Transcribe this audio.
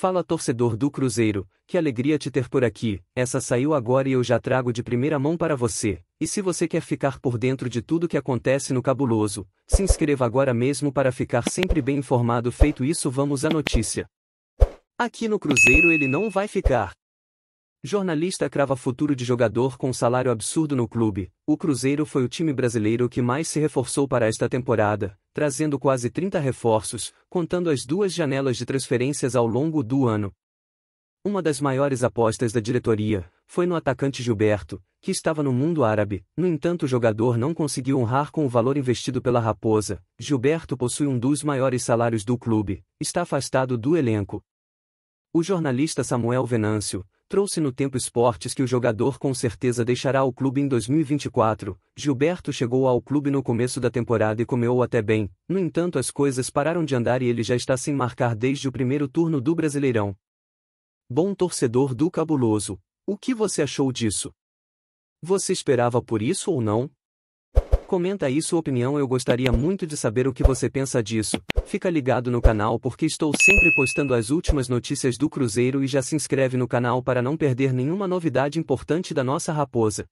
Fala torcedor do Cruzeiro, que alegria te ter por aqui, essa saiu agora e eu já trago de primeira mão para você, e se você quer ficar por dentro de tudo que acontece no Cabuloso, se inscreva agora mesmo para ficar sempre bem informado. Feito isso, vamos à notícia. Aqui no Cruzeiro ele não vai ficar. Jornalista crava futuro de jogador com salário absurdo no clube. O Cruzeiro foi o time brasileiro que mais se reforçou para esta temporada, trazendo quase 30 reforços, contando as duas janelas de transferências ao longo do ano. Uma das maiores apostas da diretoria foi no atacante Gilberto, que estava no mundo árabe. No entanto, o jogador não conseguiu honrar com o valor investido pela Raposa. Gilberto possui um dos maiores salários do clube, está afastado do elenco. O jornalista Samuel Venâncio trouxe no Tempo Esportes que o jogador com certeza deixará o clube em 2024. Gilberto chegou ao clube no começo da temporada e começou até bem. No entanto, as coisas pararam de andar e ele já está sem marcar desde o primeiro turno do Brasileirão. Bom torcedor do Cabuloso, o que você achou disso? Você esperava por isso ou não? Comenta aí sua opinião, eu gostaria muito de saber o que você pensa disso. Fica ligado no canal porque estou sempre postando as últimas notícias do Cruzeiro e já se inscreve no canal para não perder nenhuma novidade importante da nossa raposa.